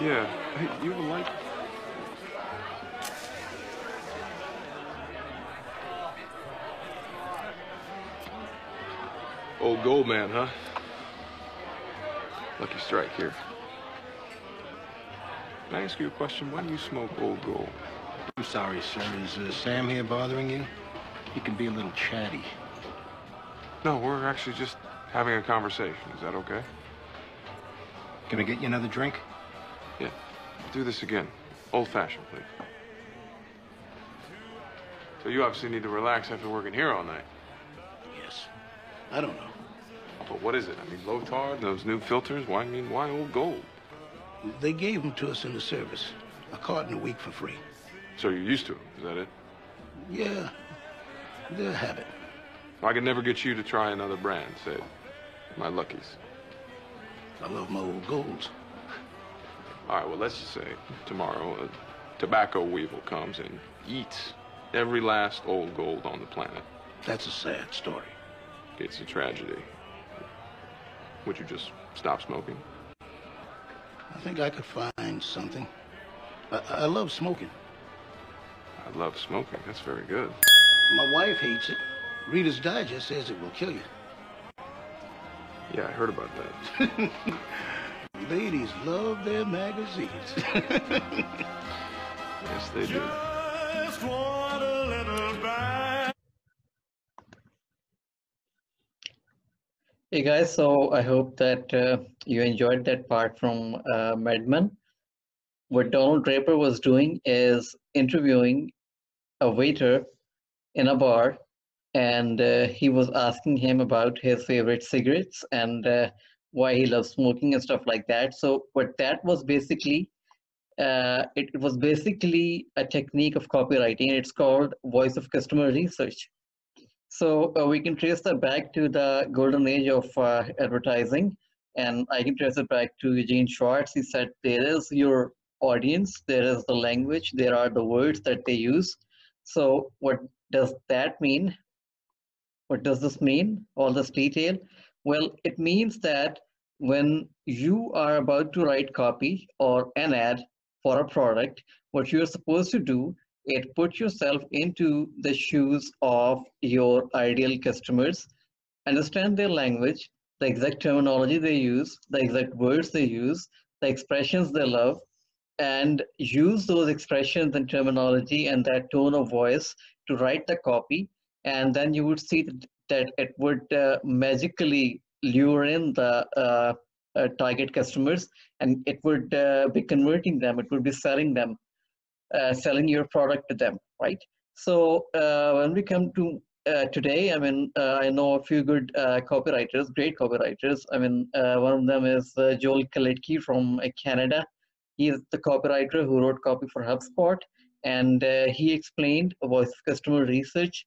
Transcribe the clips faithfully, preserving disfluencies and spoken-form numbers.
Yeah, hey, you would like. Old gold man, huh? Lucky strike here. Can I ask you a question? Why do you smoke old gold? I'm sorry, sir. Is uh, Sam here bothering you? He can be a little chatty. No, we're actually just having a conversation. Is that okay? Can I get you another drink? Yeah. Do this again. Old-fashioned, please. So you obviously need to relax after working here all night. Yes. I don't know. But what is it? I mean, low tar, those new filters, why, I mean, why old gold? They gave them to us in the service. A carton a week for free. So you're used to them, is that it? Yeah. They're a habit. I could never get you to try another brand, say, my Luckies. I love my old golds. All right, well, let's just say tomorrow a tobacco weevil comes and eats every last old gold on the planet. That's a sad story. It's a tragedy. Would you just stop smoking? I think I could find something. I, I love smoking. I love smoking. That's very good. My wife hates it. Reader's Digest says it will kill you. Yeah, I heard about that. Ladies love their magazines. Yes, they do. Just want a little bite. Hey guys, so I hope that uh, you enjoyed that part from uh, Mad Men. What Donald Draper was doing is interviewing a waiter in a bar, and uh, he was asking him about his favorite cigarettes and uh, why he loves smoking and stuff like that. So what that was basically, uh, it, it was basically a technique of copywriting. It's called voice of customer research. So uh, we can trace that back to the golden age of uh, advertising, and I can trace it back to Eugene Schwartz. He said, there is your audience, there is the language, there are the words that they use. So what does that mean? What does this mean, all this detail? Well, it means that when you are about to write copy or an ad for a product, what you're supposed to do is put yourself into the shoes of your ideal customers, understand their language, the exact terminology they use, the exact words they use, the expressions they love, and use those expressions and terminology and that tone of voice to write the copy. And then you would see that it would uh, magically lure in the uh, uh, target customers, and it would uh, be converting them, it would be selling them, uh, selling your product to them, right? So uh, when we come to uh, today, I mean, uh, I know a few good uh, copywriters, great copywriters. I mean, uh, one of them is uh, Joel Kalitke from uh, Canada. He is the copywriter who wrote copy for HubSpot, and uh, he explained voice of customer research.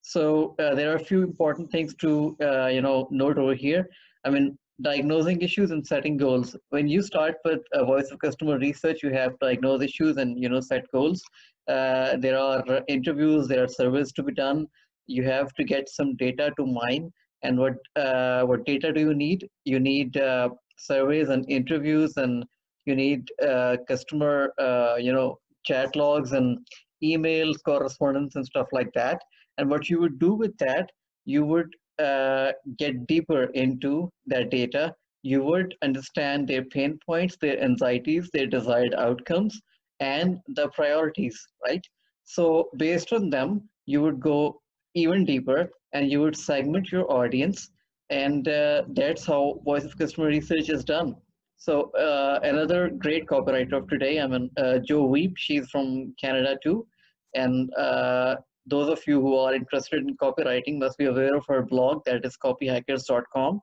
So uh, there are a few important things to uh, you know, note over here. I mean, diagnosing issues and setting goals. When you start with a voice of customer research, you have to diagnose issues and, you know, set goals. Uh, there are interviews, there are surveys to be done. You have to get some data to mine. And what uh, what data do you need? You need uh, surveys and interviews, and you need uh, customer uh, you know, chat logs and emails, correspondence, and stuff like that. And what you would do with that, you would uh, get deeper into that data. You would understand their pain points, their anxieties, their desired outcomes, and the priorities, right? So based on them, you would go even deeper, and you would segment your audience. And uh, that's how voice of customer research is done. So uh, another great copywriter of today, I mean, uh, Joe Weep, she's from Canada too. And uh, those of you who are interested in copywriting must be aware of her blog, that is copy hackers dot com.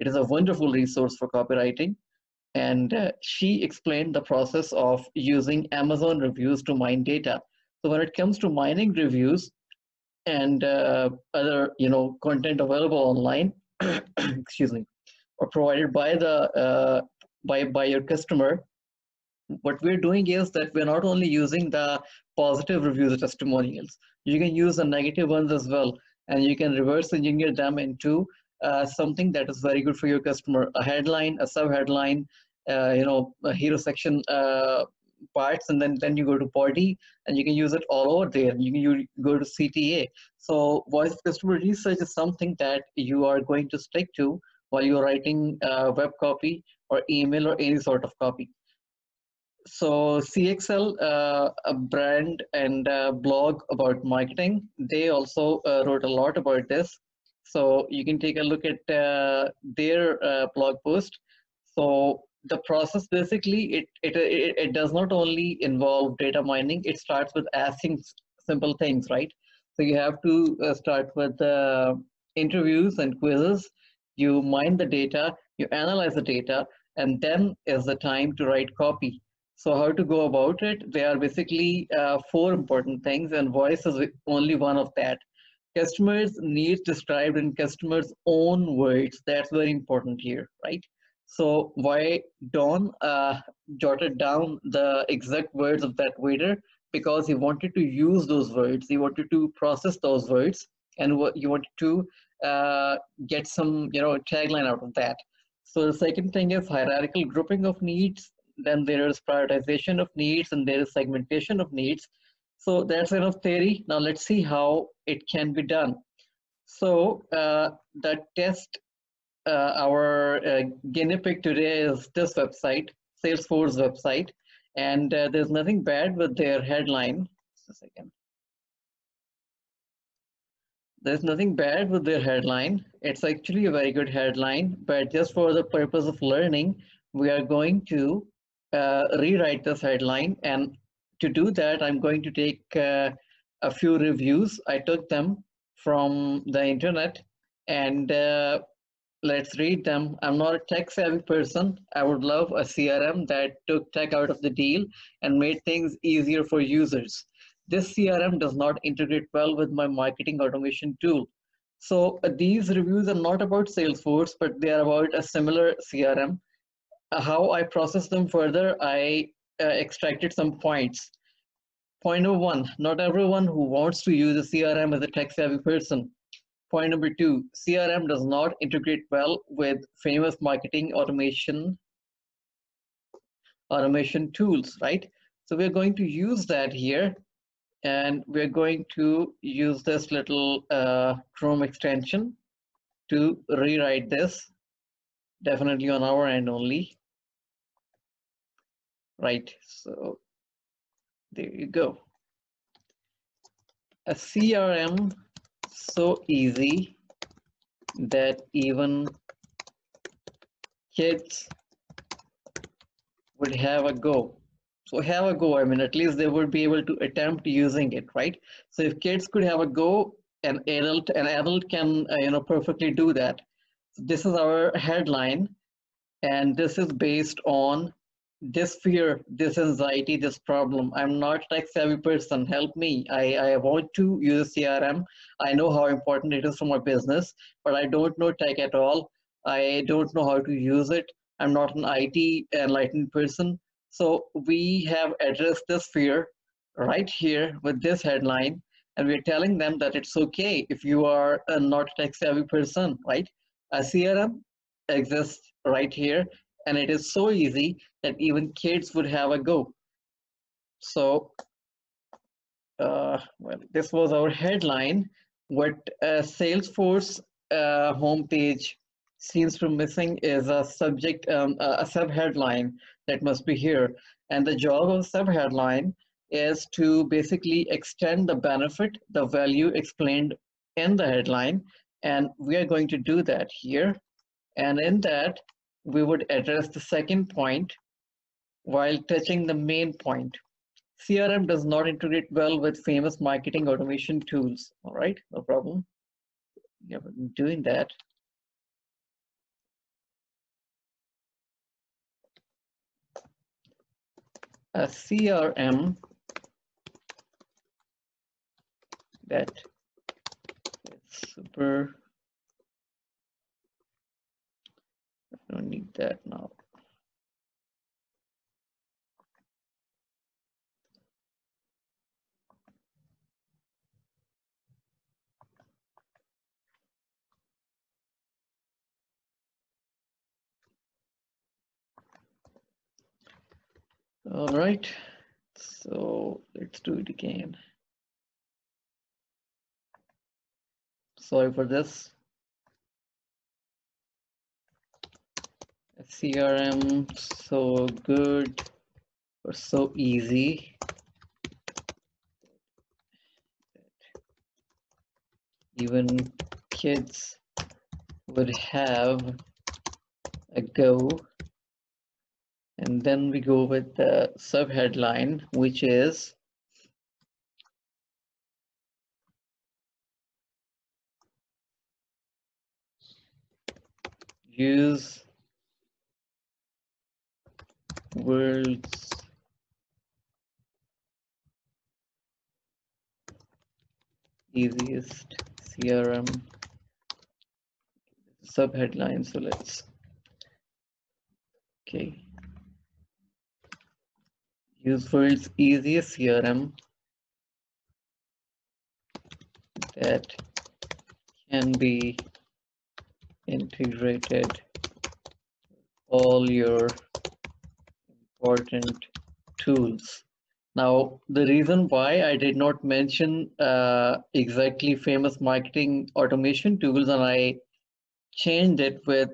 It is a wonderful resource for copywriting. And uh, she explained the process of using Amazon reviews to mine data. So when it comes to mining reviews and uh, other, you know, content available online, excuse me, or provided by the, uh, by, by your customer, what we're doing is that we're not only using the positive reviews or testimonials, you can use the negative ones as well, and you can reverse engineer them into uh, something that is very good for your customer. A headline, a sub-headline, uh, you know, hero section uh, parts, and then, then you go to body, and you can use it all over there. You can you go to C T A. So voice of customer research is something that you are going to stick to while you're writing uh, web copy or email or any sort of copy. So C X L, uh, a brand and a blog about marketing, they also uh, wrote a lot about this. So you can take a look at uh, their uh, blog post. So the process basically, it, it, it, it does not only involve data mining, it starts with asking simple things, right? So you have to uh, start with uh, interviews and quizzes, you mine the data, you analyze the data, and then is the time to write copy. So how to go about it? There are basically uh, four important things, and voice is only one of that. Customers' needs described in customers' own words. That's very important here, right? So why Don uh, jotted down the exact words of that waiter? Because he wanted to use those words. He wanted to process those words, and you wanted to uh, get some, you know, tagline out of that. So the second thing is hierarchical grouping of needs. Then there is prioritization of needs, and there is segmentation of needs. So that's enough theory. Now let's see how it can be done. So uh, the test, uh, our uh, guinea pig today is this website, Salesforce website, and uh, there's nothing bad with their headline. Just a second. There's nothing bad with their headline. It's actually a very good headline, but just for the purpose of learning, we are going to Uh, rewrite this headline, and to do that I'm going to take uh, a few reviews. I took them from the internet, and uh, let's read them. I'm not a tech savvy person. I would love a C R M that took tech out of the deal and made things easier for users. This C R M does not integrate well with my marketing automation tool. So uh, these reviews are not about Salesforce, but they are about a similar C R M. How I process them further, I uh, extracted some points. Point number one, not everyone who wants to use a C R M is a tech-savvy person. Point number two, C R M does not integrate well with famous marketing automation automation tools, right? So we're going to use that here, and we're going to use this little uh, Chrome extension to rewrite this. Definitely on our end only. Right, so there you go. A C R M so easy that even kids would have a go. So have a go, I mean, at least they would be able to attempt using it, right? So if kids could have a go, an adult, an adult can, uh, you know, perfectly do that. This is our headline, and this is based on this fear, this anxiety, this problem. I'm not a tech savvy person, help me. I, I want to use a C R M. I know how important it is for my business, but I don't know tech at all. I don't know how to use it. I'm not an I T enlightened person. So we have addressed this fear right here with this headline, and we're telling them that it's okay if you are a not tech savvy person, right? A C R M exists right here, and it is so easy that even kids would have a go. So, uh, well, this was our headline. What uh, Salesforce uh, homepage seems to be missing is a subject, um, a sub-headline that must be here. And the job of sub-headline is to basically extend the benefit, the value explained in the headline. And we are going to do that here. And in that, we would address the second point while touching the main point. C R M does not integrate well with famous marketing automation tools. All right, no problem. Yeah, I'm doing that. A C R M that super, I don't need that now. All right, so let's do it again. Sorry for this. C R M, so good or so easy that even kids would have a go. And then we go with the sub headline, which is use world's easiest C R M sub headline. So let's okay. Use world's easiest C R M that can be integrated all your important tools. Now, the reason why I did not mention uh, exactly famous marketing automation tools and I changed it with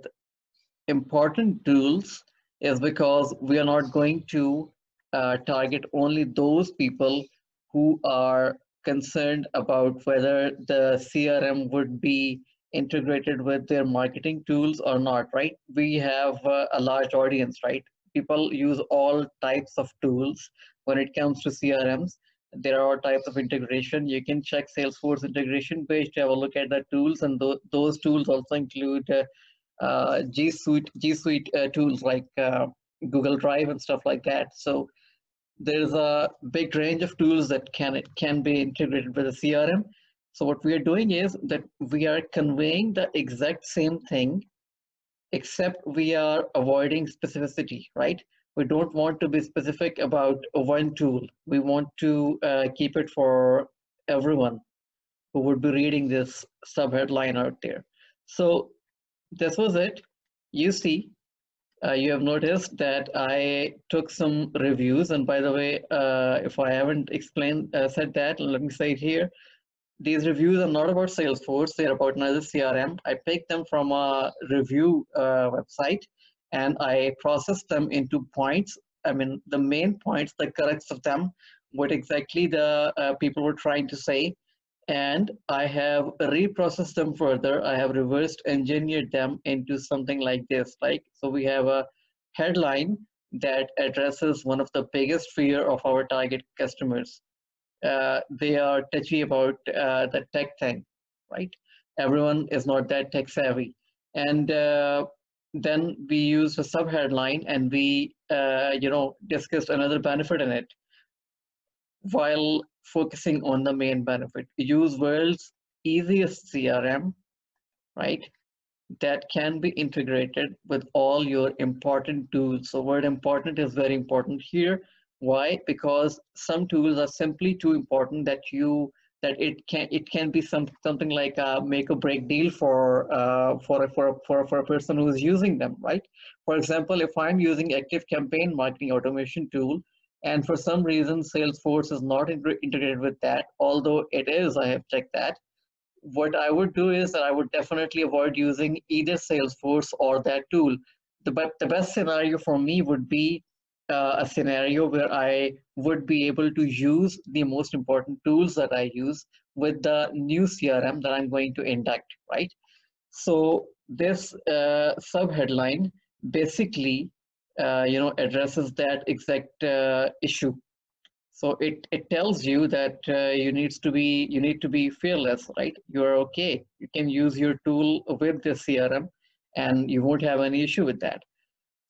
important tools is because we are not going to uh, target only those people who are concerned about whether the C R M would be integrated with their marketing tools or not, right? We have uh, a large audience, right? People use all types of tools when it comes to C R Ms. There are all types of integration. You can check Salesforce integration page to have a look at the tools, and th those tools also include uh, uh, G Suite, G Suite uh, tools like uh, Google Drive and stuff like that. So there's a big range of tools that can it can be integrated with a C R M. So what we are doing is that we are conveying the exact same thing, except we are avoiding specificity, right? We don't want to be specific about one tool. We want to uh, keep it for everyone who would be reading this subheadline out there. So this was it. You see, uh, you have noticed that I took some reviews, and by the way, uh, if I haven't explained, uh, said that, let me say it here. These reviews are not about Salesforce, they're about another C R M. I picked them from a review uh, website and I processed them into points. I mean, the main points, the crux of them, what exactly the uh, people were trying to say. And I have reprocessed them further. I have reverse engineered them into something like this. Like, so we have a headline that addresses one of the biggest fear of our target customers. Uh, they are touchy about uh, the tech thing, right? Everyone is not that tech savvy. And uh, then we use a sub headline and we, uh, you know, discussed another benefit in it while focusing on the main benefit. Use world's easiest C R M, right? That can be integrated with all your important tools. So word important is very important here. Why? Because some tools are simply too important that you that it can it can be some something like a make or break deal for uh, for a, for a, for a, for a person who is using them, right? For example, if I'm using Active Campaign marketing automation tool, and for some reason Salesforce is not integrated with that, although it is, I have checked that. What I would do is that I would definitely avoid using either Salesforce or that tool. The the best scenario for me would be Uh, a scenario where I would be able to use the most important tools that I use with the new C R M that I'm going to induct, right? So this uh, sub-headline basically, uh, you know, addresses that exact uh, issue. So it, it tells you that uh, you needs to be you need to be fearless, right? You're okay. You can use your tool with the C R M, and you won't have any issue with that.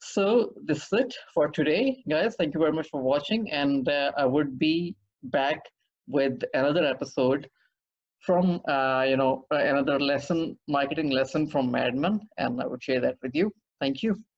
So this is it for today, guys. Thank you very much for watching, and uh, I would be back with another episode from uh, you know another lesson, marketing lesson from Mad Men, and I would share that with you. Thank you.